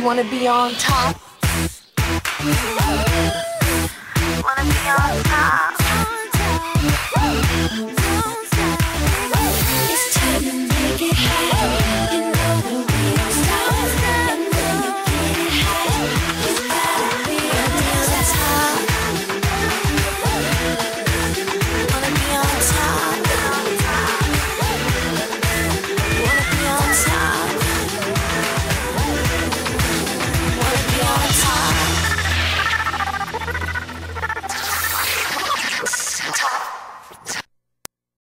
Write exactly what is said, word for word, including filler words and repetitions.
You wanna be on top? Wanna be on top?